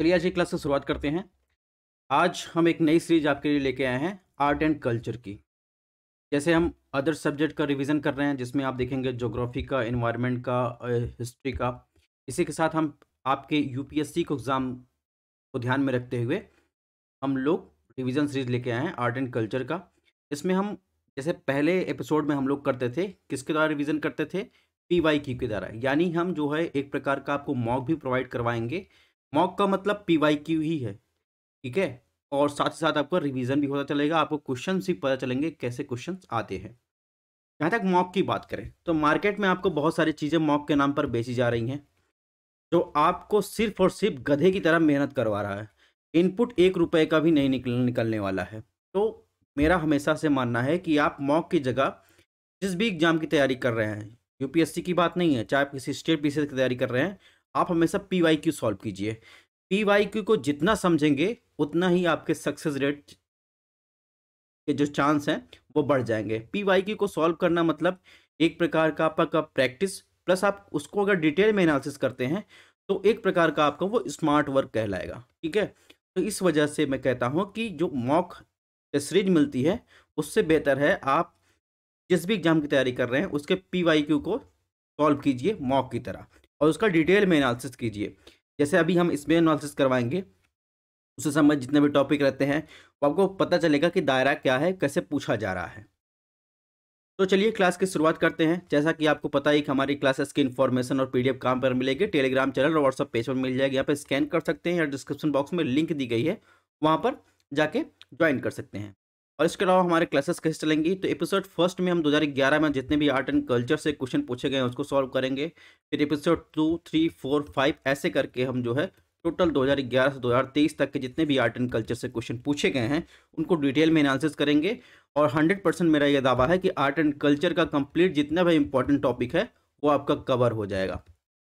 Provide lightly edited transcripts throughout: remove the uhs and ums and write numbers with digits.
चलिए आज की क्लास से शुरुआत करते हैं। आज हम एक नई सीरीज आपके लिए लेके आए हैं आर्ट एंड कल्चर की। जैसे हम अदर सब्जेक्ट का रिवीजन कर रहे हैं जिसमें आप देखेंगे ज्योग्राफी का, एनवायरनमेंट का, हिस्ट्री का, इसी के साथ हम आपके यूपीएससी को एग्ज़ाम को ध्यान में रखते हुए हम लोग रिवीजन सीरीज लेके आए हैं आर्ट एंड कल्चर का। इसमें हम जैसे पहले एपिसोड में हम लोग करते थे, किसके द्वारा रिवीजन करते थे? पीवाईक्यू के द्वारा। यानी हम जो है एक प्रकार का आपको मॉक भी प्रोवाइड करवाएंगे। मॉक का मतलब पीवाईक्यू ही है, ठीक है। और साथ ही साथ आपका रिवीजन भी होता चलेगा, आपको क्वेश्चंस भी पता चलेंगे कैसे क्वेश्चंस आते हैं। जहाँ तक मॉक की बात करें तो मार्केट में आपको बहुत सारी चीज़ें मॉक के नाम पर बेची जा रही हैं जो आपको सिर्फ और सिर्फ गधे की तरह मेहनत करवा रहा है। इनपुट ₹1 का भी नहीं निकलने वाला है। तो मेरा हमेशा से मानना है कि आप मॉक की जगह जिस भी एग्जाम की तैयारी कर रहे हैं, यूपीएससी की बात नहीं है, चाहे आप किसी स्टेट पीसीएस की तैयारी कर रहे हैं, आप हमेशा पीवाईक्यू सॉल्व कीजिए। पीवाईक्यू को जितना समझेंगे उतना ही आपके सक्सेस रेट के जो चांस हैं वो बढ़ जाएंगे। पीवाईक्यू को सॉल्व करना मतलब एक प्रकार का आपका प्रैक्टिस, प्लस आप उसको अगर डिटेल में एनालिसिस करते हैं तो एक प्रकार का आपका वो स्मार्ट वर्क कहलाएगा, ठीक है। तो इस वजह से मैं कहता हूँ कि जो मॉक सीरीज मिलती है उससे बेहतर है आप जिस भी एग्जाम की तैयारी कर रहे हैं उसके पीवाईक्यू को सॉल्व कीजिए मॉक की तरह, और उसका डिटेल में एनालिसिस कीजिए। जैसे अभी हम इसमें एनालिसिस करवाएंगे, उससे संबंधित जितने भी टॉपिक रहते हैं वो आपको पता चलेगा कि दायरा क्या है, कैसे पूछा जा रहा है। तो चलिए क्लास की शुरुआत करते हैं। जैसा कि आपको पता ही कि हमारी क्लासेस की इन्फॉर्मेशन और पीडीएफ कहाँ पर मिलेगी? टेलीग्राम चैनल और व्हाट्सअप पेज पर मिल जाएगी। यहाँ पर स्कैन कर सकते हैं या डिस्क्रिप्शन बॉक्स में लिंक दी गई है, वहाँ पर जाके ज्वाइन कर सकते हैं। और इसके अलावा हमारे क्लासेस कैसे चलेंगी? तो एपिसोड फर्स्ट में हम 2011 में जितने भी आर्ट एंड कल्चर से क्वेश्चन पूछे गए हैं उसको सॉल्व करेंगे। फिर एपिसोड 2, 3, 4, 5 ऐसे करके हम जो है टोटल 2011 से 2023 तक के जितने भी आर्ट एंड कल्चर से क्वेश्चन पूछे गए हैं उनको डिटेल में एनालिसिस करेंगे। और 100% मेरा यह दावा है कि आर्ट एंड कल्चर का कंप्लीट जितना भी इंपॉर्टेंट टॉपिक है वो आपका कवर हो जाएगा,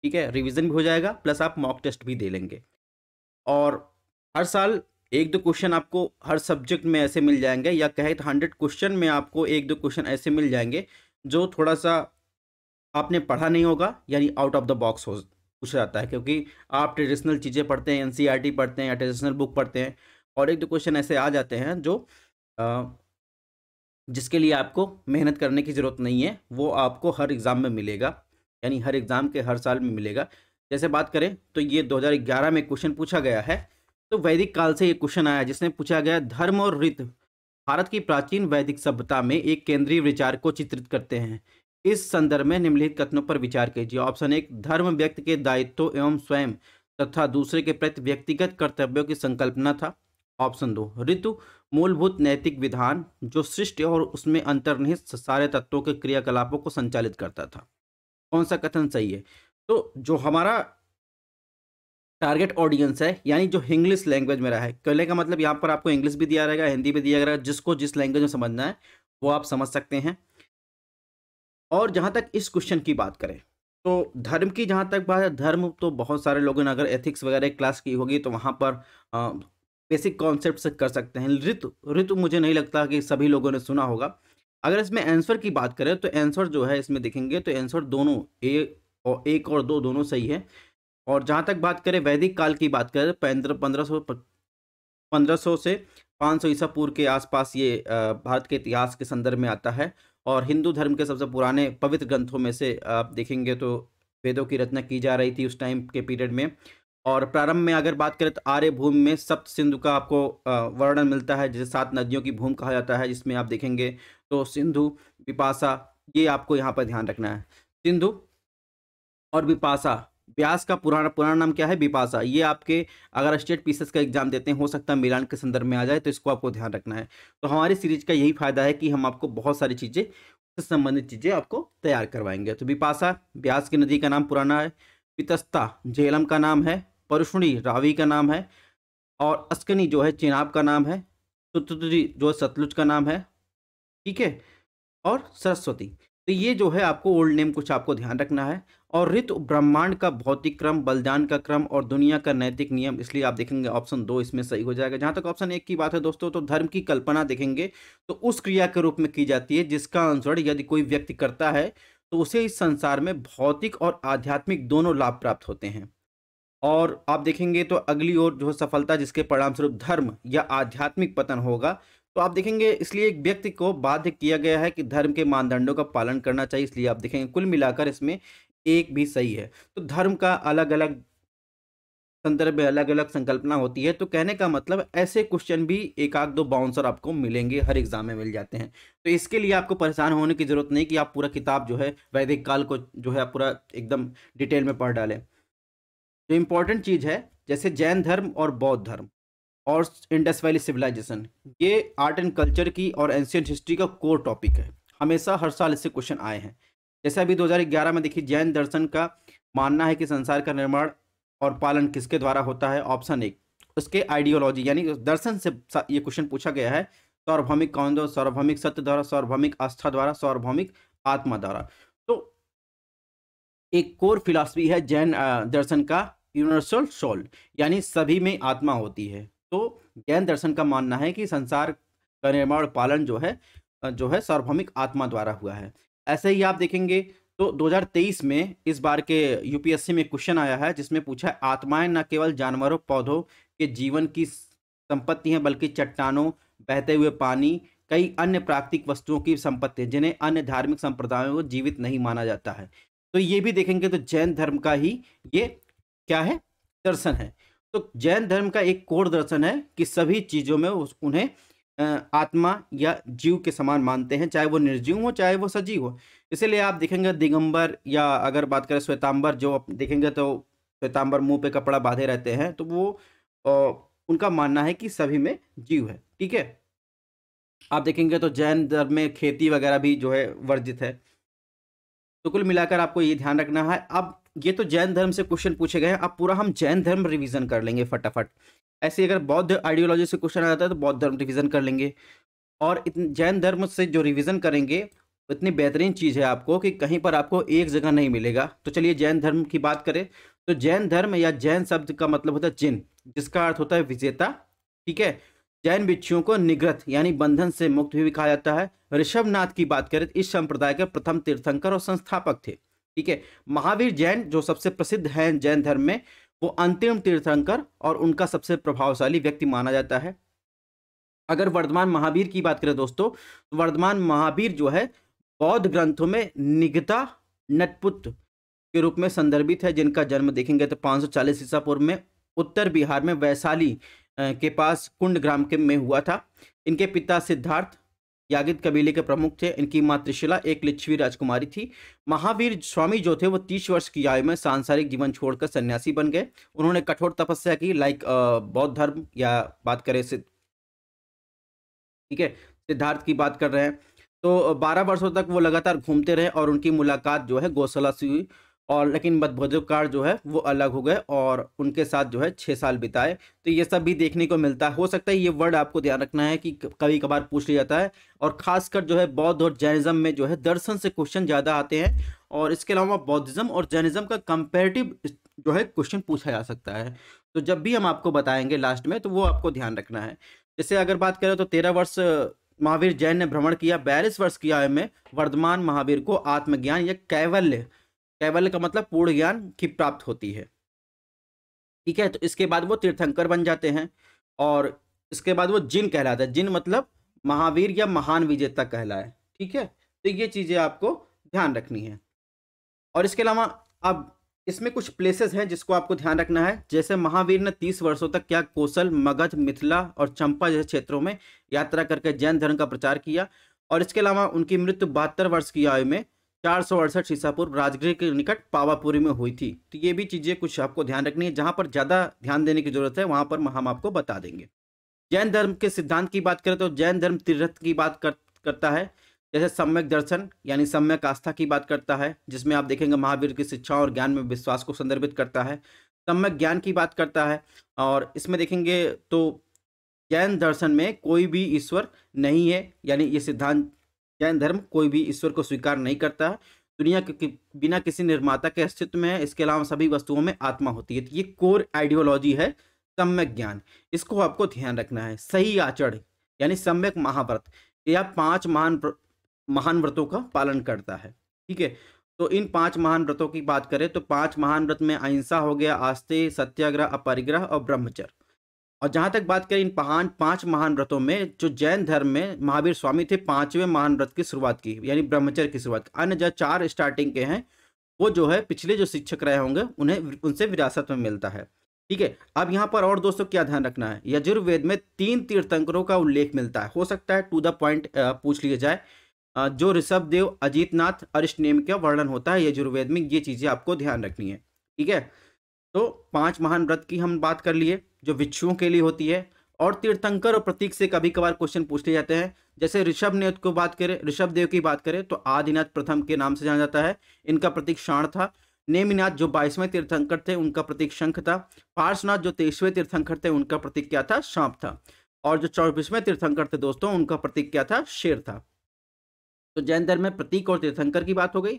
ठीक है। रिविजन भी हो जाएगा, प्लस आप मॉक टेस्ट भी दे लेंगे। और हर साल 1-2 क्वेश्चन आपको हर सब्जेक्ट में ऐसे मिल जाएंगे, या कहे तो 100 क्वेश्चन में आपको 1-2 क्वेश्चन ऐसे मिल जाएंगे जो थोड़ा सा आपने पढ़ा नहीं होगा, यानी आउट ऑफ द बॉक्स हो पूछा जाता है। क्योंकि आप ट्रेडिशनल चीज़ें पढ़ते हैं, एनसीईआरटी पढ़ते हैं या ट्रेडिशनल बुक पढ़ते हैं, और 1-2 क्वेश्चन ऐसे आ जाते हैं जो जिसके लिए आपको मेहनत करने की ज़रूरत नहीं है, वो आपको हर एग्ज़ाम में मिलेगा, यानी हर एग्ज़ाम के हर साल में मिलेगा। जैसे बात करें तो ये 2011 में क्वेश्चन पूछा गया है, तो वैदिक काल से ये क्वेश्चन आया जिसमें पूछा गया धर्म और रीत भारत की प्राचीन वैदिक सभ्यता में एक केंद्रीय विचार को चित्रित करते हैं। इस संदर्भ में निम्नलिखित कथनों पर विचार कीजिए। ऑप्शन 1, धर्म व्यक्ति के दायित्व एवं स्वयं तथा दूसरे के प्रति व्यक्तिगत कर्तव्यों की संकल्पना था। ऑप्शन 2, ऋतु मूलभूत नैतिक विधान जो सृष्टि और उसमें अंतर्निहित सारे तत्वों के क्रियाकलापों को संचालित करता था। कौन सा कथन सही है? तो जो हमारा टारगेट ऑडियंस है, यानी जो इंग्लिश लैंग्वेज में रहा है, कहने का मतलब यहाँ पर आपको इंग्लिश भी दिया रहेगा, हिंदी भी दिया रहेगा, जिसको जिस लैंग्वेज में समझना है वो आप समझ सकते हैं। और जहाँ तक इस क्वेश्चन की बात करें तो धर्म की जहाँ तक बात है, धर्म तो बहुत सारे लोगों ने अगर एथिक्स वगैरह क्लास की होगी तो वहाँ पर बेसिक कॉन्सेप्ट से कर सकते हैं। ऋतु मुझे नहीं लगता कि सभी लोगों ने सुना होगा। अगर इसमें आंसर की बात करें तो आंसर जो है इसमें देखेंगे तो आंसर दोनों एक और दो दोनों सही है। और जहाँ तक बात करें वैदिक काल की बात करें 1500 से 500 ईसा पूर्व के आसपास ये भारत के इतिहास के संदर्भ में आता है। और हिंदू धर्म के सबसे पुराने पवित्र ग्रंथों में से आप देखेंगे तो वेदों की रचना की जा रही थी उस टाइम के पीरियड में। और प्रारंभ में अगर बात करें तो आर्य भूमि में सप्त सिंधु का आपको वर्णन मिलता है, जिसे 7 नदियों की भूमि कहा जाता है, जिसमें आप देखेंगे तो सिंधु, विपासा, ये आपको यहाँ पर ध्यान रखना है, सिंधु और विपासा। ब्यास का पुराना नाम क्या है? विपासा। ये आपके अगर स्टेट पीसीएस का एग्जाम देते हैं हो सकता है मिलान के संदर्भ में आ जाए, तो इसको आपको ध्यान रखना है। तो हमारी सीरीज का यही फायदा है कि हम आपको बहुत सारी चीज़ें उससे संबंधित चीज़ें आपको तैयार करवाएंगे। तो विपासा ब्यास की नदी का नाम पुराना है, पितस्ता झेलम का नाम है, परुष्णी रावी का नाम है, और अस्कनी जो है चेनाब का नाम है, शतुद्री जो सतलुज का नाम है, ठीक है, और सरस्वती। तो ये जो है आपको ओल्ड नेम कुछ आपको ध्यान रखना है। और ऋतु ब्रह्मांड का भौतिक क्रम, बलिदान का क्रम और दुनिया का नैतिक नियम, इसलिए आप देखेंगे ऑप्शन 2 इसमें सही हो जाएगा। जहाँ तक ऑप्शन 1 की बात है दोस्तों, तो धर्म की कल्पना देखेंगे तो उस क्रिया के रूप में की जाती है जिसका अनुसरण यदि कोई व्यक्ति करता है तो उसे इस संसार में भौतिक और आध्यात्मिक दोनों लाभ प्राप्त होते हैं। और आप देखेंगे तो अगली ओर जो सफलता जिसके परिणामस्वरूप धर्म या आध्यात्मिक पतन होगा। तो आप देखेंगे इसलिए एक व्यक्ति को बाध्य किया गया है कि धर्म के मानदंडों का पालन करना चाहिए, इसलिए आप देखेंगे कुल मिलाकर इसमें एक भी सही है। तो धर्म का अलग अलग संदर्भ में अलग अलग संकल्पना होती है। तो कहने का मतलब ऐसे क्वेश्चन भी एक आध दो बाउंसर आपको मिलेंगे, हर एग्जाम में मिल जाते हैं। तो इसके लिए आपको परेशान होने की जरूरत नहीं कि आप पूरा किताब जो है वैदिक काल को जो है पूरा एकदम डिटेल में पढ़ डालें। जो इम्पोर्टेंट चीज़ है जैसे जैन धर्म और बौद्ध धर्म और इंडस वैली सिविलाइजेशन, ये आर्ट एंड कल्चर की और एंशियंट हिस्ट्री का कोर टॉपिक है। हमेशा हर साल इससे क्वेश्चन आए हैं। जैसे अभी 2011 में देखिए, जैन दर्शन का मानना है कि संसार का निर्माण और पालन किसके द्वारा होता है, ऑप्शन 1। उसके आइडियोलॉजी यानी दर्शन से ये क्वेश्चन पूछा गया है, सार्वभौमिक कौंदो, सार्वभौमिक सत्य द्वारा, सार्वभौमिक आस्था द्वारा, सार्वभौमिक आत्मा द्वारा। तो एक कोर फिलॉसफी है जैन दर्शन का, यूनिवर्सल सोल यानी सभी में आत्मा होती है। तो जैन दर्शन का मानना है कि संसार का निर्माण पालन जो है सार्वभौमिक आत्मा द्वारा हुआ है। ऐसे ही आप देखेंगे तो 2023 में इस बार के यूपीएससी में क्वेश्चन आया है जिसमें पूछा है, आत्माएं न केवल जानवरों पौधों के जीवन की संपत्ति हैं बल्कि चट्टानों, बहते हुए पानी, कई अन्य प्राकृतिक वस्तुओं की संपत्ति हैं जिन्हें अन्य धार्मिक संप्रदायों को जीवित नहीं माना जाता है। तो ये भी देखेंगे तो जैन धर्म का ही ये क्या है, दर्शन है। तो जैन धर्म का एक कोर दर्शन है कि सभी चीज़ों में उन्हें आत्मा या जीव के समान मानते हैं, चाहे वो निर्जीव हो चाहे वो सजीव हो। इसलिए आप देखेंगे दिगंबर या अगर बात करें श्वेतांबर, जो आप देखेंगे तो श्वेतांबर मुंह पे कपड़ा बांधे रहते हैं, तो वो उनका मानना है कि सभी में जीव है। ठीक है, आप देखेंगे तो जैन धर्म में खेती वगैरह भी जो है वर्जित है। तो कुल मिलाकर आपको ये ध्यान रखना है। अब ये तो जैन धर्म से क्वेश्चन पूछे गए हैं, अब पूरा हम जैन धर्म रिवीजन कर लेंगे फटाफट। ऐसे अगर बौद्ध आइडियोलॉजी से क्वेश्चन आ जाता है तो बौद्ध धर्म रिवीजन कर लेंगे। और जैन धर्म से जो रिवीजन करेंगे इतनी बेहतरीन चीज़ है आपको कि कहीं पर आपको एक जगह नहीं मिलेगा। तो चलिए जैन धर्म की बात करें तो जैन धर्म या जैन शब्द का मतलब होता है जिन, जिसका अर्थ होता है विजेता। ठीक है, जैन भिक्षुओं को निग्रत यानी बंधन से मुक्त भी कहा जाता है। ऋषभनाथ की बात करें इस संप्रदाय के प्रथम तीर्थंकर और संस्थापक थे। ठीक है, महावीर जैन जो सबसे प्रसिद्ध हैं जैन धर्म में, वो अंतिम तीर्थंकर और उनका सबसे प्रभावशाली व्यक्ति माना जाता है। अगर वर्धमान महावीर की बात करें दोस्तों, वर्धमान महावीर जो है बौद्ध ग्रंथों में निगदा नटपुत्र के रूप में संदर्भित है, जिनका जन्म देखेंगे तो 540 ईसा पूर्व में उत्तर बिहार में वैशाली के पास कुंड ग्राम के में हुआ था। इनके पिता सिद्धार्थ यागित कबीले के प्रमुख थे। इनकी माँ त्रिशिला एक लिच्छवी राजकुमारी थी। महावीर स्वामी जो थे वो 30 वर्ष की आयु में सांसारिक जीवन छोड़कर सन्यासी बन गए। उन्होंने कठोर तपस्या की, लाइक बौद्ध धर्म या बात करें ठीक है सिद्धार्थ की बात कर रहे हैं। तो 12 वर्षों तक वो लगातार घूमते रहे और उनकी मुलाकात जो है गौशाला से हुई, और लेकिन मध्वकार जो है वो अलग हो गए और उनके साथ जो है 6 साल बिताए। तो ये सब भी देखने को मिलता है। हो सकता है ये वर्ड आपको ध्यान रखना है कि कभी कभार पूछ लिया जाता है, और खासकर जो है बौद्ध और जैनिज्म में जो है दर्शन से क्वेश्चन ज़्यादा आते हैं, और इसके अलावा बौद्धिज्म और जैनिज्म का कंपेरेटिव जो है क्वेश्चन पूछा जा सकता है। तो जब भी हम आपको बताएंगे लास्ट में तो वो आपको ध्यान रखना है। जैसे अगर बात करें तो 13 वर्ष महावीर जैन ने भ्रमण किया। 42 वर्ष की आयु में वर्धमान महावीर को आत्मज्ञान या केवल का मतलब पूर्ण ज्ञान की प्राप्त होती है। ठीक है, तो इसके बाद वो तीर्थंकर बन जाते हैं और इसके बाद वो जिन कहलाता है। जिन मतलब महावीर या महान विजेता कहलाए। ठीक है, तो ये चीज़ें आपको ध्यान रखनी है। और इसके अलावा अब इसमें कुछ प्लेसेस हैं जिसको आपको ध्यान रखना है। जैसे महावीर ने 30 वर्षों तक क्या कौशल, मगध, मिथिला और चंपा जैसे क्षेत्रों में यात्रा करके जैन धर्म का प्रचार किया। और इसके अलावा उनकी मृत्यु 72 वर्ष की आयु में 468 ईसा पूर्व राजगृह के निकट पावापुरी में हुई थी। तो ये भी चीज़ें कुछ आपको ध्यान रखनी है। जहाँ पर ज़्यादा ध्यान देने की जरूरत है वहाँ पर हम आपको बता देंगे। जैन धर्म के सिद्धांत की बात करें तो जैन धर्म तीर्थ की बात करता है। जैसे सम्यक दर्शन यानी सम्यक आस्था की बात करता है, जिसमें आप देखेंगे महावीर की शिक्षा और ज्ञान में विश्वास को संदर्भित करता है। सम्यक ज्ञान की बात करता है, और इसमें देखेंगे तो जैन दर्शन में कोई भी ईश्वर नहीं है, यानी ये सिद्धांत जैन धर्म कोई भी ईश्वर को स्वीकार नहीं करता है। दुनिया के बिना किसी निर्माता के अस्तित्व में है। इसके अलावा सभी वस्तुओं में आत्मा होती है। तो ये कोर आइडियोलॉजी है सम्यक ज्ञान, इसको आपको ध्यान रखना है। सही आचरण यानी सम्यक महाव्रत, यह 5 महान व्रतों का पालन करता है। ठीक है, तो इन 5 महान व्रतों की बात करें तो 5 महान व्रत में अहिंसा हो गया, आस्ते, सत्याग्रह, अपरिग्रह और ब्रह्मचर्य। और जहाँ तक बात करें इन 5 महान व्रतों में, जो जैन धर्म में महावीर स्वामी थे 5वें महान व्रत की शुरुआत की, यानी ब्रह्मचर्य की शुरुआत। अन्य जो 4 स्टार्टिंग के हैं वो जो है पिछले जो शिक्षक रहे होंगे उन्हें उनसे विरासत में मिलता है। ठीक है, अब यहाँ पर और दोस्तों क्या ध्यान रखना है, यजुर्वेद में 3 तीर्थंकरों का उल्लेख मिलता है। हो सकता है टू द पॉइंट पूछ लिया जाए, जो ऋषभदेव, अजीतनाथ, अरिष्टनेम का वर्णन होता है यजुर्वेद में। ये चीज़ें आपको ध्यान रखनी है। ठीक है, तो 5 महान व्रत की हम बात कर लिए जो भिक्षुओं के लिए होती है। और तीर्थंकर और प्रतीक से कभी कभार क्वेश्चन पूछ लिए जाते हैं। जैसे ऋषभदेव की बात करें तो आदिनाथ प्रथम के नाम से जाना जाता है, इनका प्रतीक शाण था। नेमिनाथ जो 22वें तीर्थंकर थे उनका प्रतीक शंख था। पार्श्वनाथ जो 23वें तीर्थंकर थे उनका प्रतीक क्या था, सांप था। और जो 24वें तीर्थंकर थे दोस्तों उनका प्रतीक क्या था, शेर था। तो जैन धर्म में प्रतीक और तीर्थंकर की बात हो गई।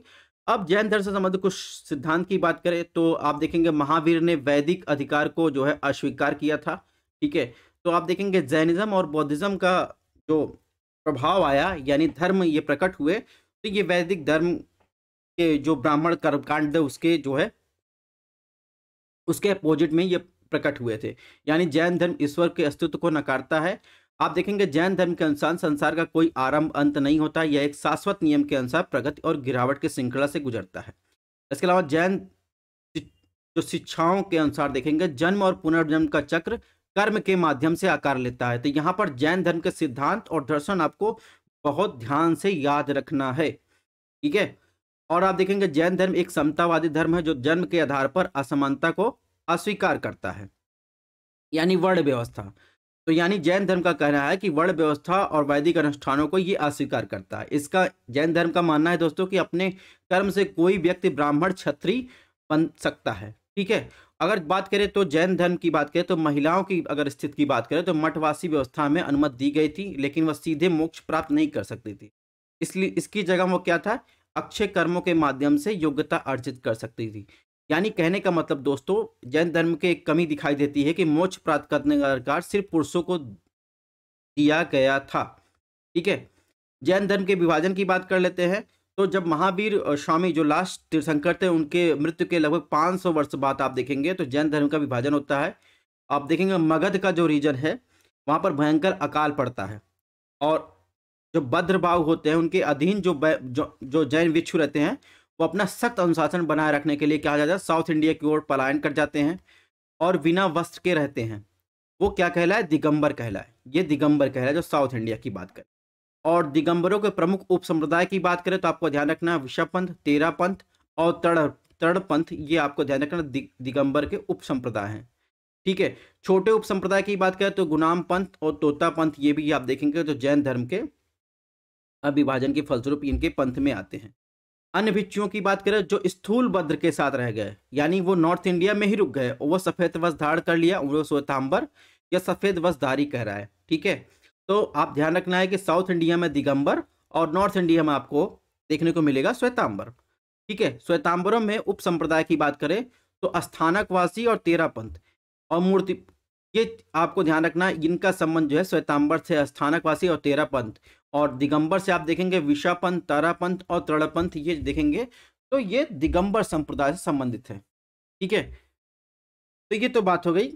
अब जैन धर्म से संबंधित कुछ सिद्धांत की बात करें तो आप देखेंगे महावीर ने वैदिक अधिकार को जो है अस्वीकार किया था। ठीक है, तो आप देखेंगे जैनिज्म और बौद्धिज्म का जो प्रभाव आया, यानी धर्म ये प्रकट हुए, तो ये वैदिक धर्म के जो ब्राह्मण कर्मकांड उसके जो है उसके अपोजिट में ये प्रकट हुए थे। यानी जैन धर्म ईश्वर के अस्तित्व को नकारता है। आप देखेंगे जैन धर्म के अनुसार संसार का कोई आरंभ अंत नहीं होता, यह एक शाश्वत नियम के अनुसार प्रगति और गिरावट की श्रृंखला से गुजरता है। इसके अलावा जैन जो शिक्षाओं के अनुसार देखेंगे जन्म और पुनर्जन्म का चक्र कर्म के माध्यम से आकार लेता है। तो यहाँ पर जैन धर्म के सिद्धांत और दर्शन आपको बहुत ध्यान से याद रखना है। ठीक है, और आप देखेंगे जैन धर्म एक समतावादी धर्म है जो जन्म के आधार पर असमानता को अस्वीकार करता है, यानी वर्ण व्यवस्था। तो यानी जैन धर्म का कहना है कि वर्ण व्यवस्था और वैदिक अनुष्ठानों को ये अस्वीकार करता है। इसका जैन धर्म का मानना है दोस्तों कि अपने कर्म से कोई व्यक्ति ब्राह्मण क्षत्रिय बन सकता है। ठीक है, अगर बात करें तो जैन धर्म की बात करें तो महिलाओं की अगर स्थिति की बात करें तो मठवासी व्यवस्था में अनुमति दी गई थी, लेकिन वह सीधे मोक्ष प्राप्त नहीं कर सकती थी। इसलिए इसकी जगह वो क्या था, अच्छे कर्मों के माध्यम से योग्यता अर्जित कर सकती थी। यानी कहने का मतलब दोस्तों जैन धर्म के एक कमी दिखाई देती है कि मोक्ष प्राप्त करने का अधिकार सिर्फ पुरुषों को दिया गया था। ठीक है, जैन धर्म के विभाजन की बात कर लेते हैं तो जब महावीर स्वामी जो लास्ट तीर्थंकर थे उनके मृत्यु के लगभग 500 वर्ष बाद आप देखेंगे तो जैन धर्म का विभाजन होता है। आप देखेंगे मगध का जो रीजन है वहाँ पर भयंकर अकाल पड़ता है और जो भद्रभाव होते हैं उनके अधीन जो जैन भिक्षु रहते हैं वो अपना सख्त अनुशासन बनाए रखने के लिए क्या जाता है, साउथ इंडिया की ओर पलायन कर जाते हैं और बिना वस्त्र के रहते हैं। वो क्या कहलाए, दिगंबर कहलाए। ये दिगंबर कहलाए जो साउथ इंडिया की बात करें। और दिगंबरों के प्रमुख उप संप्रदाय की बात करें तो आपको ध्यान रखना है विषापंथ, तेरापंथ और तड़पंथ। ये आपको ध्यान रखना दिगंबर के उप संप्रदाय हैं। ठीक है, छोटे उप संप्रदाय की बात करें तो गुनाम पंथ और तोता पंथ, ये भी आप देखेंगे जो जैन धर्म के विभाजन के फलस्वरूप इनके पंथ में आते हैं। अन्य भिक्षुओं की बात करें जो स्थूलभद्र के साथ रह गए, यानी वो नॉर्थ इंडिया में ही रुक गए और वो सफ़ेद वस्त्र धारण कर लिया, वो श्वेतांबर या सफ़ेद वस्त्रधारी कह रहा है। ठीक है, तो आप ध्यान रखना है कि साउथ इंडिया में दिगंबर और नॉर्थ इंडिया में आपको देखने को मिलेगा श्वेतांबर। ठीक है, श्वेतांबरों में उप संप्रदाय की बात करें तो स्थानकवासी और तेरापंथ और मूर्ति, ये आपको ध्यान रखना है इनका संबंध जो है श्वेतांबर से, स्थानकवासी और तेरापंथ, और दिगंबर से आप देखेंगे विषापंथ, तारापंथ और तृणपंथ। ये देखेंगे तो ये दिगंबर संप्रदाय से संबंधित है। ठीक है, तो ये तो बात हो गई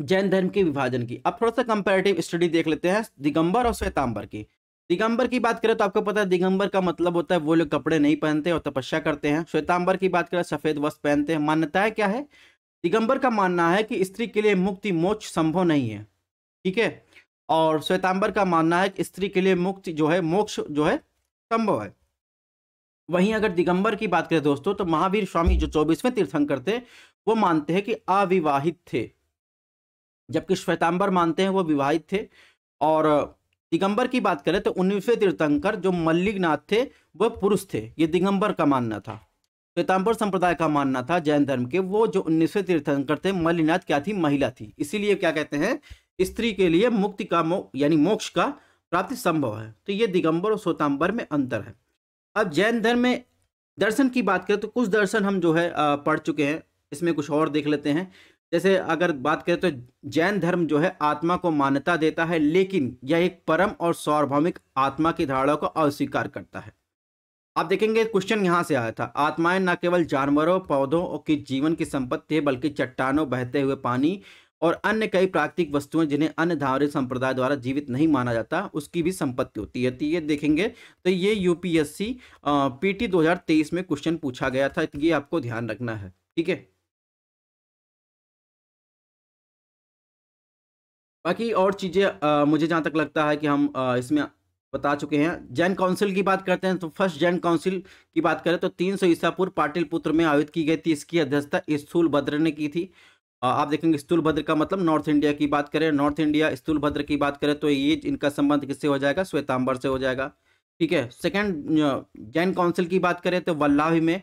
जैन धर्म के विभाजन की। अब थोड़ा सा कंपैरेटिव स्टडी देख लेते हैं दिगंबर और श्वेतांबर की। दिगंबर की बात करें तो आपको पता है दिगंबर का मतलब होता है वो लोग कपड़े नहीं पहनते और तपस्या करते हैं। श्वेतांबर की बात करें सफेद वस्त्र पहनते हैं। मान्यता है क्या है, दिगंबर का मानना है कि स्त्री के लिए मुक्ति मोक्ष संभव नहीं है। ठीक है, और श्वेतांबर का मानना है कि स्त्री के लिए मुक्ति जो है मोक्ष जो है संभव है। वहीं अगर दिगंबर की बात करें दोस्तों तो महावीर स्वामी जो 24वें तीर्थंकर थे वो मानते हैं कि अविवाहित थे, जबकि श्वेतांबर मानते हैं वो विवाहित थे। और दिगंबर की बात करें तो 19वें तीर्थंकर जो मल्लिकनाथ थे वो पुरुष थे, ये दिगंबर का मानना था। श्वेतांबर संप्रदाय का मानना था जैन धर्म के, वो जो 19वें तीर्थंकर थे मल्लिकनाथ क्या थी, महिला थी। इसीलिए क्या कहते हैं, स्त्री के लिए मुक्ति का यानी मोक्ष का प्राप्ति संभव है। तो ये दिगंबर और श्वेतांबर में अंतर है। अब जैन धर्म में दर्शन की बात करें तो कुछ दर्शन हम जो है पढ़ चुके हैं, इसमें कुछ और देख लेते हैं। जैसे अगर बात करें तो जैन धर्म जो है आत्मा को मान्यता देता है, लेकिन यह एक परम और सार्वभौमिक आत्मा की धारणा को अस्वीकार करता है। आप देखेंगे क्वेश्चन यहाँ से आया था, आत्माएं न केवल जानवरों, पौधों और के जीवन की संपत्ति है बल्कि चट्टानों, बहते हुए पानी और अन्य कई प्राकृतिक वस्तुएं जिन्हें अन्य धार्मिक संप्रदाय द्वारा जीवित नहीं माना जाता उसकी भी संपत्ति होती है। तो ये देखेंगे तो ये यूपीएससी पीटी 2023 में क्वेश्चन पूछा गया था, ये आपको ध्यान रखना है, ठीक है। बाकी और चीज़ें मुझे जहाँ तक लगता है कि हम इसमें बता चुके हैं। जैन काउंसिल की बात करते हैं तो फर्स्ट जैन काउंसिल की बात करें तो 300 ईसा पूर्व पाटिलपुत्र में आयोजित की गई थी। इसकी अध्यक्षता स्थूलभद्र ने की थी। आप देखेंगे स्थूलभद्र का मतलब नॉर्थ इंडिया की बात करें, नॉर्थ इंडिया। स्थूलभद्र की बात करें तो ये इनका संबंध किससे हो जाएगा, श्वेतांबर से हो जाएगा, ठीक है। सेकंड जैन काउंसिल की बात करें तो वल्लावी में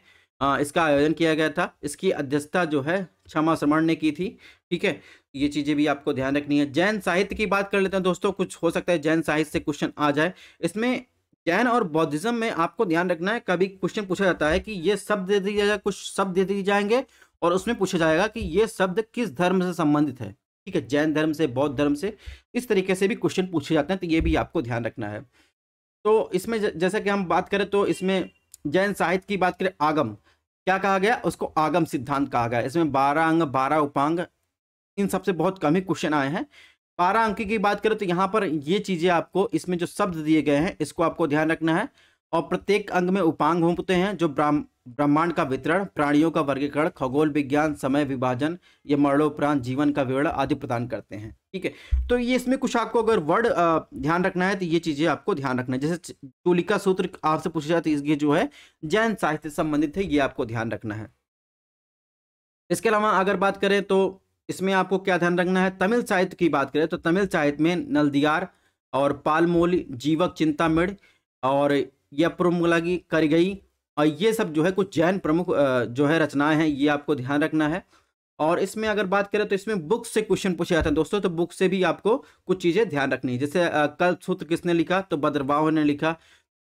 इसका आयोजन किया गया था। इसकी अध्यक्षता जो है क्षमा श्रमण ने की थी, ठीक है। ये चीज़ें भी आपको ध्यान रखनी है। जैन साहित्य की बात कर लेते हैं दोस्तों, कुछ हो सकता है जैन साहित्य से क्वेश्चन आ जाए। इसमें जैन और बौद्धिज्म में आपको ध्यान रखना है, कभी क्वेश्चन पूछा जाता है कि ये शब्द दे दिया जाएगा, कुछ शब्द दे दिए जाएंगे और उसमें पूछा जाएगा कि ये शब्द किस धर्म से संबंधित है, ठीक है, जैन धर्म से, बौद्ध धर्म से, इस तरीके से भी क्वेश्चन पूछे जाते हैं, तो ये भी आपको ध्यान रखना है। तो इसमें जैसा कि हम बात करें तो इसमें जैन साहित्य की बात करें, आगम क्या कहा गया, उसको आगम सिद्धांत कहा गया। इसमें 12 अंग, 12 उपांग, इन सबसे बहुत कम ही क्वेश्चन आए हैं। 12 अंक की बात करें तो यहाँ पर ये चीज़ें आपको, इसमें जो शब्द दिए गए हैं इसको आपको ध्यान रखना है, और प्रत्येक अंग में उपांग होते हैं जो ब्रह्मांड का वितरण, प्राणियों का वर्गीकरण, खगोल विज्ञान, समय विभाजन, ये मरणोपरांत जीवन का विवरण आदि प्रदान करते हैं, ठीक है। तो ये इसमें कुछ आपको अगर वर्ड ध्यान रखना है तो ये चीज़ें आपको ध्यान रखना है। जैसे चूलिका सूत्र आपसे पूछा जाता है, ये जो है जैन साहित्य से संबंधित है, ये आपको ध्यान रखना है। इसके अलावा अगर बात करें तो इसमें आपको क्या ध्यान रखना है, तमिल साहित्य की बात करें तो तमिल साहित्य में नलदियार और पालमोली, जीवक, चिंतामणि और यप्रमुलागी, करिगई, और ये सब जो है कुछ जैन प्रमुख जो है रचनाएं हैं, ये आपको ध्यान रखना है। और इसमें अगर बात करें तो इसमें बुक से क्वेश्चन पूछे जाते हैं दोस्तों, तो बुक से भी आपको कुछ चीज़ें ध्यान रखनी है। जैसे कल्प सूत्र किसने लिखा, तो भद्रवाह ने लिखा।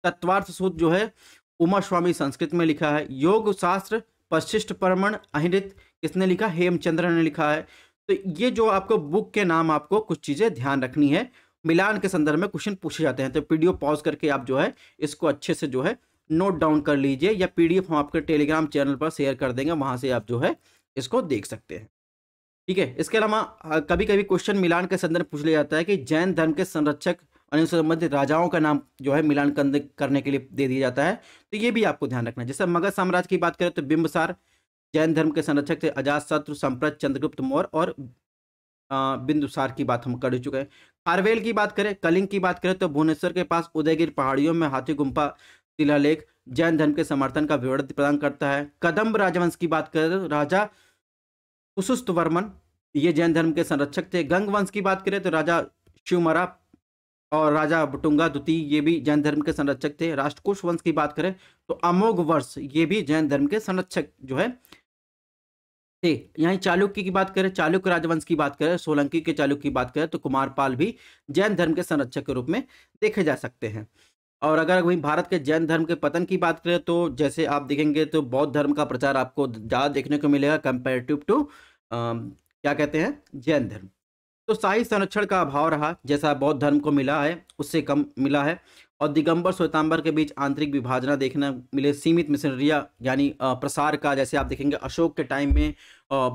तत्वार्थ सूत्र जो है उमा स्वामी संस्कृत में लिखा है। योग शास्त्र परिशिष्ट परमण अहिरित किसने लिखा, हेमचंद्र ने लिखा है। तो ये जो आपको बुक के नाम आपको कुछ चीज़ें ध्यान रखनी है, मिलान के संदर्भ में क्वेश्चन पूछे जाते हैं। तो वीडियो पॉज करके आप जो है इसको अच्छे से जो है नोट डाउन कर लीजिए, या पीडीएफ हम आपके टेलीग्राम चैनल पर शेयर कर देंगे, वहां से आप जो है इसको देख सकते हैं, ठीक है। इसके अलावा कभी कभी क्वेश्चन मिलान के संदर्भ पूछ लिया जाता है कि जैन धर्म के संरक्षक और इनसे संबंधित राजाओं का नाम जो है मिलान करने के लिए दे दिया जाता है, तो ये भी आपको ध्यान रखना है। जैसे मगध साम्राज्य की बात करें तो बिंबसार जैन धर्म के संरक्षक थे, अजातशत्रु, संप्रत, चंद्रगुप्त मौर्य और बिंदुसार की बात हम कर चुके हैं। खारवेल की बात करें, कलिंग की बात करें तो भुवनेश्वर के पास उदयगिर पहाड़ियों में हाथी गुम्फा शिलालेख जैन धर्म के समर्थन का विवरण प्रदान करता है। कदम्ब राजवंश की बात करें तो राजा कुशुस्तवर्मन, ये जैन धर्म के संरक्षक थे। गंग वंश की बात करें तो राजा शिवमरा और राजा बुटुंगा द्वितीय, ये भी जैन धर्म के संरक्षक थे। राष्ट्रकूश वंश की बात करें तो अमोघवर्ष, ये भी जैन धर्म के संरक्षक जो है थे। यहीं चालुक्य की बात करें, चालुक्य राजवंश की बात करें, सोलंकी के चालुक्य की बात करें तो कुमारपाल भी जैन धर्म के संरक्षक के रूप में देखे जा सकते हैं। और अगर वहीं भारत के जैन धर्म के पतन की बात करें तो जैसे आप देखेंगे तो बौद्ध धर्म का प्रचार आपको ज़्यादा देखने को मिलेगा कंपेरेटिव टू क्या कहते हैं जैन धर्म। तो शाही संरक्षण का अभाव रहा, जैसा बौद्ध धर्म को मिला है उससे कम मिला है। और दिगंबर श्वेतांबर के बीच आंतरिक विभाजना देखना मिले। सीमित मिशनरिया यानी प्रसार का, जैसे आप देखेंगे अशोक के टाइम में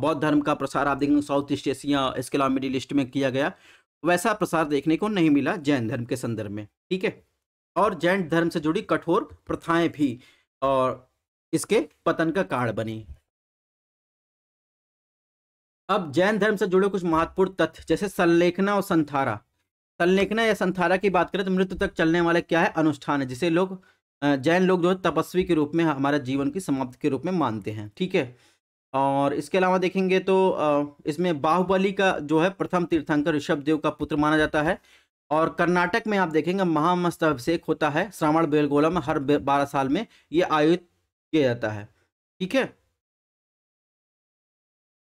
बौद्ध धर्म का प्रसार आप देखेंगे साउथ ईस्ट एशिया, इसके अलावा मिडिल ईस्ट में किया गया, वैसा प्रसार देखने को नहीं मिला जैन धर्म के संदर्भ में, ठीक है। और जैन धर्म से जुड़ी कठोर प्रथाएं भी और इसके पतन का कारण बनी। अब जैन धर्म से जुड़े कुछ महत्वपूर्ण तथ्य जैसे संलेखना और संथारा। संलेखना या संथारा की बात करें तो मृत्यु तक चलने वाले क्या है, अनुष्ठान है, जिसे लोग जैन लोग जो है तपस्वी के रूप में हमारे जीवन की समाप्ति के रूप में मानते हैं, ठीक है। और इसके अलावा देखेंगे तो इसमें बाहुबली का जो है प्रथम तीर्थंकर ऋषभदेव का पुत्र माना जाता है। और कर्नाटक में आप देखेंगे महामस्तकाभिषेक होता है श्रावण बेलगोला में, हर 12 साल में ये आयोजित किया जाता है, ठीक है।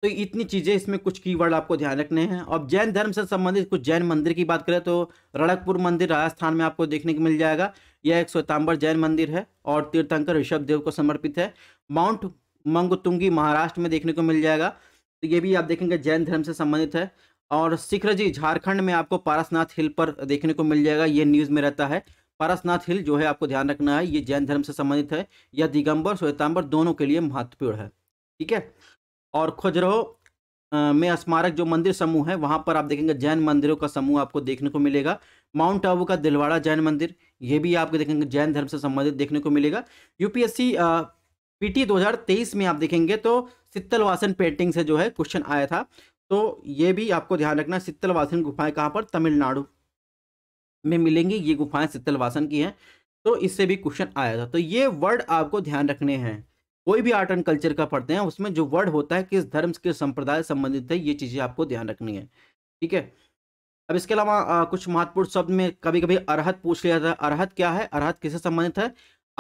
तो इतनी चीज़ें, इसमें कुछ कीवर्ड आपको ध्यान रखने हैं। अब जैन धर्म से संबंधित कुछ जैन मंदिर की बात करें तो रणकपुर मंदिर राजस्थान में आपको देखने को मिल जाएगा। यह एक श्वेतांबर जैन मंदिर है और तीर्थंकर ऋषभदेव को समर्पित है। माउंट मंगतुंगी महाराष्ट्र में देखने को मिल जाएगा, तो ये भी आप देखेंगे जैन धर्म से संबंधित है। और सिखरजी झारखंड में आपको पारसनाथ हिल पर देखने को मिल जाएगा, ये न्यूज़ में रहता है। पारसनाथ हिल जो है आपको ध्यान रखना है, ये जैन धर्म से संबंधित है। यह दिगंबर श्वेतांबर दोनों के लिए महत्वपूर्ण है, ठीक है। और खजुराहो में स्मारक जो मंदिर समूह है वहाँ पर आप देखेंगे जैन मंदिरों का समूह आपको देखने को मिलेगा। माउंट आबू का दिलवाड़ा जैन मंदिर, ये भी आपको देखेंगे जैन धर्म से संबंधित देखने को मिलेगा। यूपीएससी पीटी 2023 में आप देखेंगे तो शीतलवासन पेंटिंग से जो है क्वेश्चन आया था, तो ये भी आपको ध्यान रखना। शीतलवासन गुफाएं कहाँ पर? तमिलनाडु में मिलेंगी, ये गुफाएं शीतलवासन की हैं, तो इससे भी क्वेश्चन आया था। तो ये वर्ड आपको ध्यान रखने हैं। कोई भी आर्ट एंड कल्चर का पढ़ते हैं उसमें जो वर्ड होता है किस धर्म के संप्रदाय संबंधित है, ये चीज़ें आपको ध्यान रखनी है, ठीक है। अब इसके अलावा कुछ महत्वपूर्ण शब्द में कभी कभी अर्हत पूछ लिया जाता है। अर्हत क्या है, अर्हत किससे संबंधित है?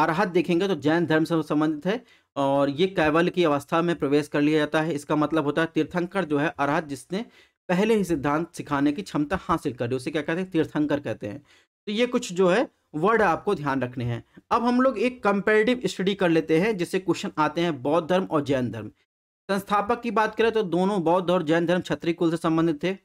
अर्हत देखेंगे तो जैन धर्म से संबंधित है और ये केवल की अवस्था में प्रवेश कर लिया जाता है। इसका मतलब होता है तीर्थंकर जो है अर्हत, जिसने पहले ही सिद्धांत सिखाने की क्षमता हासिल कर ली, उसे क्या कहते हैं? तीर्थंकर कहते हैं। तो ये कुछ जो है वर्ड आपको ध्यान रखने हैं। अब हम लोग एक कंपेरेटिव स्टडी कर लेते हैं जिससे क्वेश्चन आते हैं बौद्ध धर्म और जैन धर्म। संस्थापक की बात करें तो दोनों बौद्ध और जैन धर्म क्षत्रिय कुल से संबंधित थे।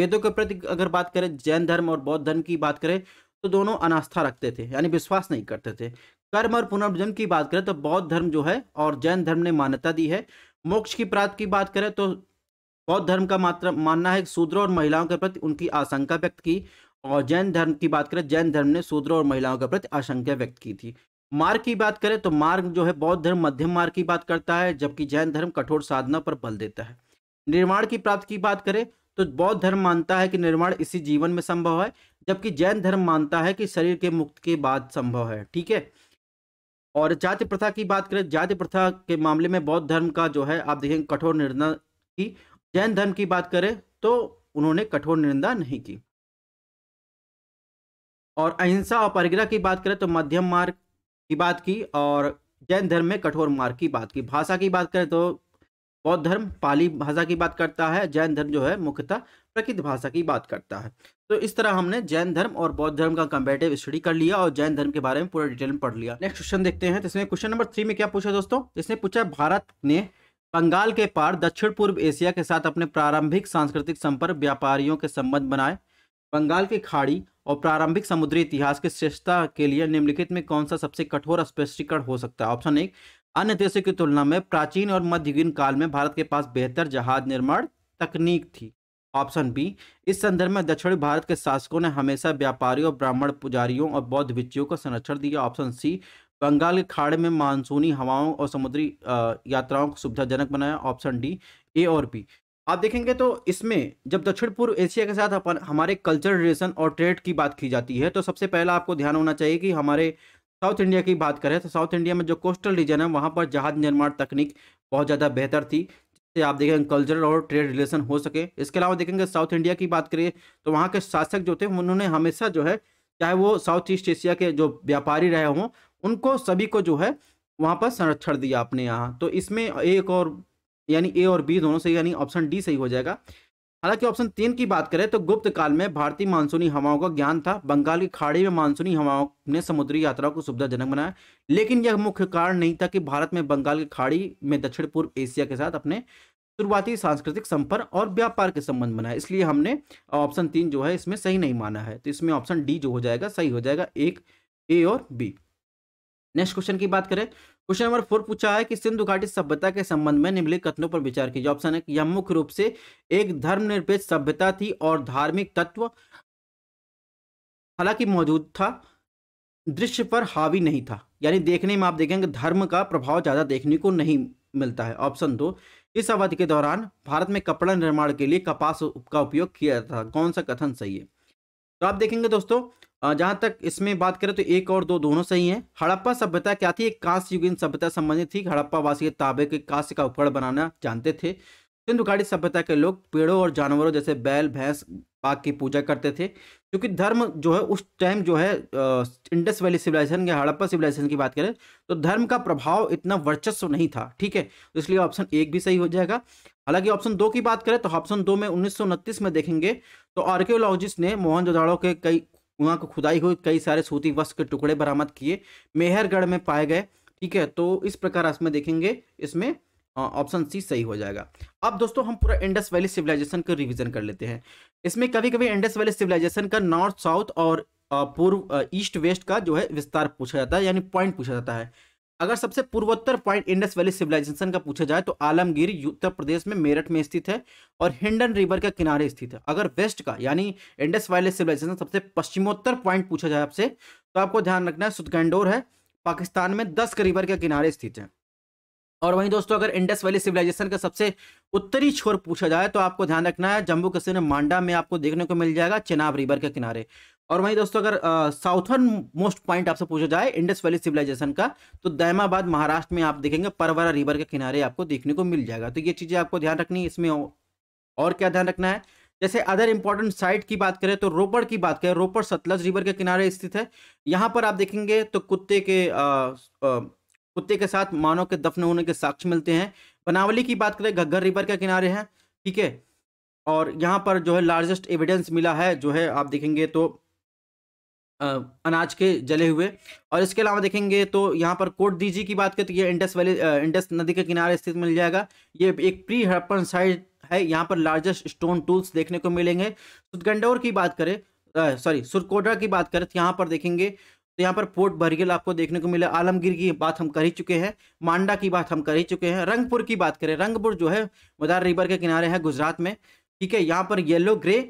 वेदों के प्रति अगर बात करें, जैन धर्म और बौद्ध धर्म की बात करें तो दोनों अनास्था रखते थे, यानी विश्वास नहीं करते थे। कर्म और पुनर्जन्म की बात करें तो बौद्ध धर्म जो है और जैन धर्म ने मान्यता दी है। मोक्ष की प्राप्ति की बात करें तो बौद्ध धर्म का मानना है कि शूद्रों और महिलाओं के प्रति उनकी आशंका व्यक्त की, और जैन धर्म की बात करें जैन धर्म ने शूद्रों और महिलाओं के प्रति आशंका व्यक्त की थी। मार्ग की बात करें तो मार्ग जो है बौद्ध धर्म मध्यम मार्ग की बात करता है, जबकि जैन धर्म कठोर साधना पर बल देता है। निर्वाण की प्राप्ति की बात करें तो बौद्ध धर्म मानता है कि निर्वाण इसी जीवन में संभव है, जबकि जैन धर्म मानता है कि शरीर के मुक्त के बाद संभव है, ठीक है। और जाति प्रथा की बात करें, जाति प्रथा के मामले में बौद्ध धर्म का जो है आप देखेंगे कठोर निंदा की। जैन धर्म की बात करें तो उन्होंने कठोर निंदा नहीं की। और अहिंसा और परिग्रह की बात करें तो मध्यम मार्ग की बात की, और जैन धर्म में कठोर मार्ग की बात की। भाषा की बात करें तो बौद्ध धर्म पाली भाषा की बात करता है, जैन धर्म जो है मुख्यतः प्राकृत भाषा की बात करता है। तो इस तरह हमने जैन धर्म और बौद्ध धर्म का कंपैरेटिव स्टडी कर लिया और जैन धर्म के बारे में पूरा डिटेल में पढ़ लिया। नेक्स्ट क्वेश्चन देखते हैं, तो इसमें क्वेश्चन नंबर 3 में क्या पूछा दोस्तों, इसने पूछा भारत ने बंगाल के पार दक्षिण पूर्व एशिया के साथ अपने प्रारंभिक सांस्कृतिक संपर्क, व्यापारियों के संबंध बनाए। बंगाल की खाड़ी और प्रारंभिक समुद्री इतिहास की श्रेष्ठता के लिए निम्नलिखित में कौन सा सबसे कठोर स्पष्टीकरण हो सकता है? ऑप्शन 1, अन्य देशों की तुलना में प्राचीन और मध्ययुगीन काल में भारत के पास बेहतर जहाज निर्माण तकनीक थी। ऑप्शन B, इस संदर्भ में दक्षिण भारत के शासकों ने हमेशा व्यापारियों, ब्राह्मण पुजारियों और बौद्ध भिक्षुओं को संरक्षण दिया। ऑप्शन C, बंगाल के खाड़ी में मानसूनी हवाओं और समुद्री यात्राओं को सुविधाजनक बनाया। ऑप्शन D, A और B। आप देखेंगे तो इसमें जब दक्षिण पूर्व एशिया के साथ अपन हमारे कल्चर, रिलेशन और ट्रेड की बात की जाती है तो सबसे पहला आपको ध्यान होना चाहिए कि हमारे साउथ इंडिया की बात करें तो साउथ इंडिया में जो कोस्टल रीजन है वहाँ पर जहाज निर्माण तकनीक बहुत ज़्यादा बेहतर थी, जिससे आप देखेंगे कल्चरल और ट्रेड रिलेशन हो सके। इसके अलावा देखेंगे साउथ इंडिया की बात करिए तो वहाँ के शासक जो थे उन्होंने हमेशा जो है, चाहे वो साउथ ईस्ट एशिया के जो व्यापारी रहे हों, उनको सभी को जो है वहाँ पर संरक्षण दिया अपने यहाँ। तो इसमें A और B दोनों सही, यानी ऑप्शन D सही हो जाएगा। हालांकि ऑप्शन 3 की बात करें तो गुप्त काल में भारतीय मानसूनी हवाओं का ज्ञान था, बंगाल की खाड़ी में मानसूनी हवाओं ने समुद्री यात्रा को सुविधाजनक बनाया, लेकिन यह मुख्य कारण नहीं था कि भारत में बंगाल की खाड़ी में दक्षिण पूर्व एशिया के साथ अपने शुरुआती सांस्कृतिक संपर्क और व्यापार के संबंध बनाए। इसलिए हमने ऑप्शन 3 जो है इसमें सही नहीं माना है, तो इसमें ऑप्शन D जो हो जाएगा सही हो जाएगा, A और B। नेक्स्ट क्वेश्चन की बात करें, क्वेश्चन नंबर 4 पूछा है कि सिंधु घाटी सभ्यता के संबंध में निम्नलिखित कथनों पर विचार कीजिए। ऑप्शन है कि यह मुख्य रूप से एक धर्मनिरपेक्ष सभ्यता थी और धार्मिक तत्व हालांकि मौजूद था, दृश्य पर हावी नहीं था, यानी देखने में आप देखेंगे धर्म का प्रभाव ज़्यादा देखने को नहीं मिलता है। ऑप्शन 2, इस अवधि के दौरान भारत में कपड़ा निर्माण के लिए कपास का उपयोग किया जाता था। कौन सा कथन सही है? तो आप देखेंगे दोस्तों जहाँ तक इसमें बात करें तो 1 और 2 दोनों सही हैं। हड़प्पा सभ्यता क्या थी? एक कांस्य युगीन सभ्यता संबंधित थी। हड़प्पा वासी तांबे के कांस्य का उपकरण बनाना जानते थे। सिंधु घाटी सभ्यता के लोग पेड़ों और जानवरों जैसे बैल, भैंस, बाघ की पूजा करते थे, क्योंकि धर्म जो है उस टाइम जो है इंडस वैली सिविलाइजेशन या हड़प्पा सिविलाइजेशन की बात करें तो धर्म का प्रभाव इतना वर्चस्व नहीं था, ठीक है। इसलिए ऑप्शन 1 भी सही हो जाएगा। हालांकि ऑप्शन 2 की बात करें तो ऑप्शन 2 में 1929 में देखेंगे तो आर्कियोलॉजिस्ट ने मोहनजोदाड़ो के कई वहाँ को खुदाई हुई, कई सारे सूती वस्त्र के टुकड़े बरामद किए, मेहरगढ़ में पाए गए, ठीक है। तो इस प्रकार इसमें देखेंगे, इसमें ऑप्शन C सही हो जाएगा। अब दोस्तों हम पूरा इंडस वैली सिविलाइजेशन का रिवीजन कर लेते हैं। इसमें कभी कभी इंडस वैली सिविलाइजेशन का नॉर्थ, साउथ और पूर्व ईस्ट वेस्ट का जो है विस्तार पूछा जाता है, यानी पॉइंट पूछा जाता है। अगर सबसे पूर्वोत्तर पॉइंट इंडस वैली सिविलाइजेशन का पूछा जाए तो आलमगीर उत्तर प्रदेश में मेरठ में स्थित है और हिंडन रिवर के किनारे स्थित है। अगर वेस्ट का यानी इंडस वैली सिविलाइजेशन सबसे पश्चिमोत्तर पॉइंट पूछा जाए आपसे तो आपको ध्यान रखना है सुतगैंडोर है, पाकिस्तान में 10 के रिवर के किनारे स्थित है। और वहीं दोस्तों अगर इंडस वैली सिविलाइजेशन का सबसे उत्तरी छोर पूछा जाए तो आपको ध्यान रखना है जम्मू कश्मीर में मांडा में आपको देखने को मिल जाएगा, चेनाब रिवर के किनारे। और वहीं दोस्तों अगर साउथर्न मोस्ट पॉइंट आपसे पूछा जाए इंडस वैली सिविलाइजेशन का तो दैमाबाद महाराष्ट्र में आप देखेंगे परवरा रिवर के किनारे आपको देखने को मिल जाएगा। तो ये चीज़ें आपको ध्यान रखनी है। इसमें और क्या ध्यान रखना है, जैसे अदर इंपॉर्टेंट साइट की बात करें तो रोपड़ की बात करें, रोपड़ सतलुज रिवर के किनारे स्थित है। यहाँ पर आप देखेंगे तो कुत्ते के साथ मानव के दफन होने के साक्ष्य मिलते हैं। बनावली की बात करें घग्घर रिवर के किनारे हैं, ठीक है। और यहाँ पर जो है लार्जेस्ट एविडेंस मिला है जो है आप देखेंगे तो अनाज के जले हुए। और इसके अलावा देखेंगे तो यहाँ पर कोट दीजी की बात करें तो ये इंडस वैली इंडस नदी के किनारे स्थित मिल जाएगा। ये एक प्री हड़प्पन साइट है, यहाँ पर लार्जेस्ट स्टोन टूल्स देखने को मिलेंगे। सुतगंडोर की बात करें सुरकोडरा की बात करें तो यहाँ पर देखेंगे तो यहाँ पर पोर्ट बरगिल आपको देखने को मिला। आलमगीर की बात हम कर ही चुके हैं, मांडा की बात हम कर ही चुके हैं। रंगपुर की बात करें, रंगपुर जो है मदार रिवर के किनारे है गुजरात में, ठीक है। यहाँ पर येलो ग्रे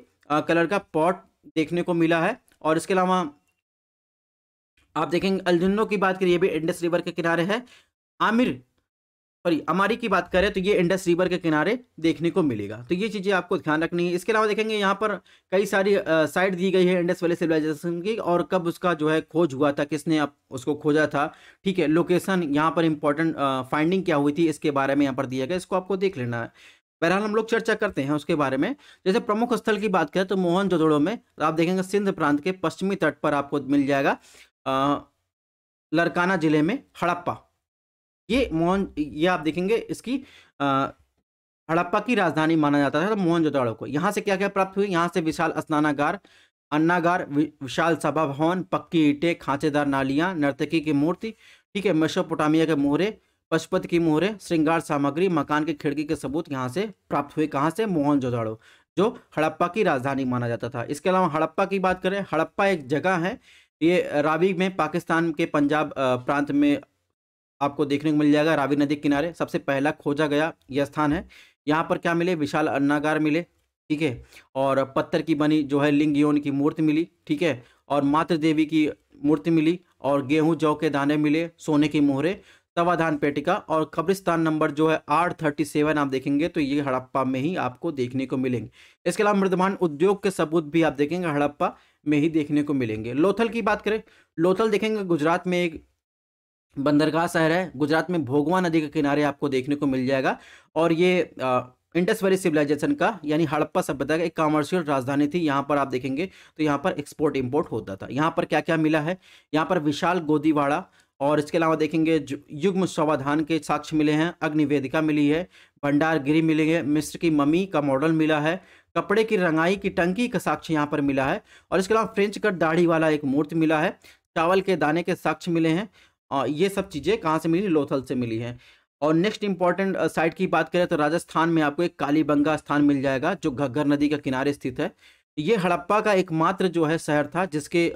कलर का पॉट देखने को मिला है। और इसके अलावा आप देखेंगे अलजुन्नो की बात करें, ये भी इंडस रिवर के किनारे है। अमारी की बात करें तो ये इंडस रिवर के किनारे देखने को मिलेगा। तो ये चीज़ें आपको ध्यान रखनी है। इसके अलावा देखेंगे यहाँ पर कई सारी साइट दी गई है इंडस वैली सिविलाइजेशन की और कब उसका जो है खोज हुआ था, किसने उसको खोजा था, ठीक है। लोकेशन यहाँ पर इंपॉर्टेंट फाइंडिंग क्या हुई थी इसके बारे में यहाँ पर दिया गया, इसको आपको देख लेना है। बहरहाल हम लोग चर्चा करते हैं उसके बारे में। जैसे प्रमुख स्थल की बात करें तो मोहनजोदड़ो में आप देखेंगे सिंध प्रांत के पश्चिमी तट पर आपको मिल जाएगा लरकाना जिले में हड़प्पा। ये आप देखेंगे इसकी हड़प्पा की राजधानी माना जाता था तो मोहनजोदड़ो को। यहाँ से क्या क्या प्राप्त हुई, यहाँ से विशाल स्नानागार, अन्नागार, विशाल सभा भवन, पक्की ईंटें, खांचेदार नालियाँ, नर्तकी की मूर्ति, ठीक है, मेसोपोटामिया के मोहरे, पशुपति की मोहरें, श्रृंगार सामग्री, मकान की खिड़की के सबूत यहाँ से प्राप्त हुए। कहाँ से, मोहनजोदड़ो जो हड़प्पा की राजधानी माना जाता था। इसके अलावा हड़प्पा की बात करें, हड़प्पा एक जगह है, ये रावी में पाकिस्तान के पंजाब प्रांत में आपको देखने को मिल जाएगा। रावी नदी के किनारे सबसे पहला खोजा गया यह स्थान है। यहाँ पर क्या मिले, विशाल अन्नागार मिले, ठीक है, और पत्थर की बनी जो है लिंग यौन की मूर्ति मिली, ठीक है, और मातृ देवी की मूर्ति मिली, और गेहूँ जौ के दाने मिले, सोने की मोहरें, तवाधान पेटिका, और कब्रिस्तान नंबर जो है 837 आप देखेंगे तो ये हड़प्पा में ही आपको देखने को मिलेंगे। इसके अलावा मृदमान उद्योग के सबूत भी आप देखेंगे हड़प्पा में ही देखने को मिलेंगे। लोथल की बात करें, लोथल देखेंगे गुजरात में एक बंदरगाह शहर है, गुजरात में भोगवा नदी के किनारे आपको देखने को मिल जाएगा। और ये इंडस वैली सिविलाइजेशन का यानी हड़प्पा सभ्यता का एक कॉमर्शियल राजधानी थी। यहाँ पर आप देखेंगे तो यहाँ पर एक्सपोर्ट इम्पोर्ट होता था। यहाँ पर क्या क्या मिला है, यहाँ पर विशाल गोदीवाड़ा और इसके अलावा देखेंगे युग्म स्वावधान के साक्ष्य मिले हैं, अग्निवेदिका मिली है, भंडार गिरी मिली है, मिस्र की ममी का मॉडल मिला है, कपड़े की रंगाई की टंकी का साक्ष्य यहाँ पर मिला है। और इसके अलावा फ्रेंच कट दाढ़ी वाला एक मूर्ति मिला है, चावल के दाने के साक्ष्य मिले हैं। और ये सब चीज़ें कहाँ से मिली, लोथल से मिली हैं। और नेक्स्ट इंपॉर्टेंट साइट की बात करें तो राजस्थान में आपको एक कालीबंगा स्थान मिल जाएगा जो घग्घर नदी के किनारे स्थित है। ये हड़प्पा का एकमात्र जो है शहर था जिसके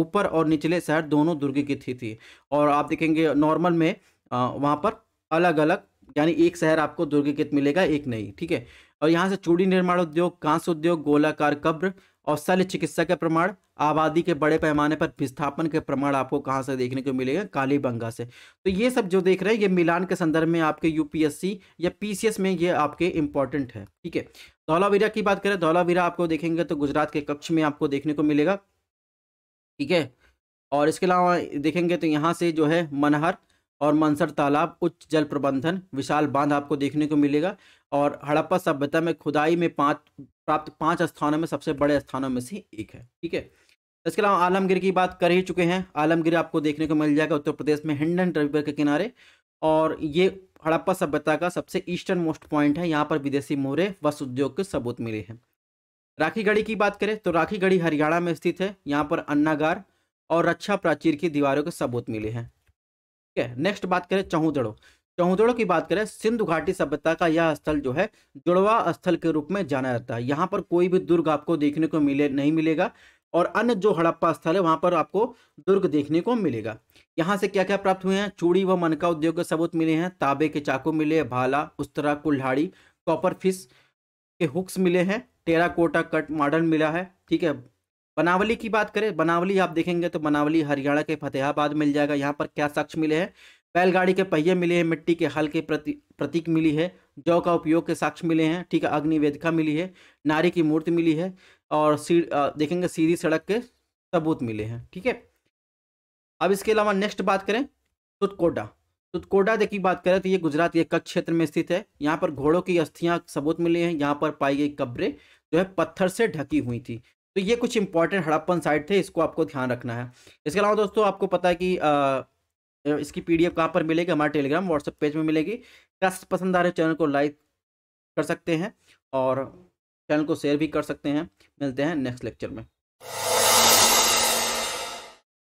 ऊपर और निचले शहर दोनों दुर्ग की थी। और आप देखेंगे नॉर्मल में वहाँ पर अलग अलग यानी एक शहर आपको दुर्गीकृत मिलेगा, एक नहीं, ठीक है। और यहाँ से चूड़ी निर्माण उद्योग, कांस उद्योग, गोलाकार कब्र और शल्य चिकित्सा के प्रमाण, आबादी के बड़े पैमाने पर विस्थापन के प्रमाण आपको कहाँ से देखने को मिलेगा, कालीबंगा से। तो ये सब जो देख रहे हैं ये मिलान के संदर्भ में आपके यूपीएससी या पीसीएस में ये आपके इंपॉर्टेंट है, ठीक है। धौलावीरा की बात करें, धौलावीरा आपको देखेंगे तो गुजरात के कच्छ में आपको देखने को मिलेगा, ठीक है। और इसके अलावा देखेंगे तो यहाँ से जो है मनहर और मनसर तालाब, उच्च जल प्रबंधन, विशाल बांध आपको देखने को मिलेगा। और हड़प्पा सभ्यता में खुदाई में प्राप्त पांच स्थानों में सबसे बड़े स्थानों में से एक है, ठीक है। इसके अलावा आलमगीर की बात कर ही चुके हैं, आलमगीर आपको देखने को मिल जाएगा उत्तर प्रदेश में हिंडन रिवर के किनारे। और ये हड़प्पा सभ्यता का सबसे ईस्टर्न मोस्ट पॉइंट है, यहाँ पर विदेशी मोहरे, वस्त्र उद्योग के सबूत मिले हैं। राखीगढ़ी की बात करें तो राखीगढ़ी हरियाणा में स्थित है, यहाँ पर अन्नागार और रक्षा प्राचीर की दीवारों के सबूत मिले हैं, ठीक है। नेक्स्ट बात करें चहुदड़ो की बात करें, सिंधु घाटी सभ्यता का यह स्थल जो है जुड़वा स्थल के रूप में जाना जाता है। यहाँ पर कोई भी दुर्ग आपको देखने को नहीं मिलेगा और अन्य जो हड़प्पा स्थल है वहां पर आपको दुर्ग देखने को मिलेगा। यहाँ से क्या क्या प्राप्त हुए हैं? चूड़ी व मनका उद्योग के सबूत मिले हैं, तांबे के चाकू मिले, भाला, उस्तरा, कुल्हाड़ी, कॉपर फिश के हुक्स मिले हैं, टेराकोटा कट मॉडर्न मिला है। ठीक है, बनावली की बात करें, बनावली आप देखेंगे तो बनावली हरियाणा के फतेहाबाद मिल जाएगा। यहाँ पर क्या साक्ष्य मिले हैं? बैलगाड़ी के पहिए मिले हैं, मिट्टी के हल के प्रतीक मिली है, जौ का उपयोग के साक्ष्य मिले हैं। ठीक है, अग्निवेदिका मिली है, नारी की मूर्ति मिली है और देखेंगे सीधी सड़क के सबूत मिले हैं। ठीक है, अब इसके अलावा नेक्स्ट बात करें तुतकोटा, तुतकोटा देखिए बात करें तो ये गुजरात के कच्छ क्षेत्र में स्थित है। यहाँ पर घोड़ों की अस्थियाँ सबूत मिले हैं, यहाँ पर पाई गई कब्रें जो है पत्थर से ढकी हुई थी। तो ये कुछ इंपॉर्टेंट हड़प्पन साइट थे, इसको आपको ध्यान रखना है। इसके अलावा दोस्तों आपको पता है कि इसकी पीडीएफ कहाँ पर मिलेगी? हमारे टेलीग्राम व्हाट्सएप पेज में मिलेगी। कस्ट पसंद आ रहे चैनल को लाइक कर सकते हैं और चैनल को शेयर भी कर सकते हैं। मिलते हैं नेक्स्ट लेक्चर में।